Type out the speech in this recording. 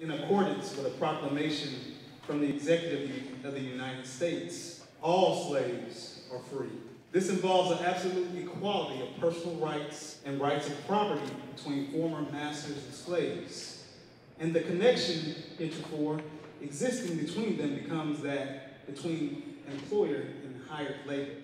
in accordance with a proclamation from the Executive of the United States, all slaves are free. This involves an absolute equality of personal rights and rights of property between former masters and slaves. And the connection, heretofore, existing between them becomes that between employer and hired labor.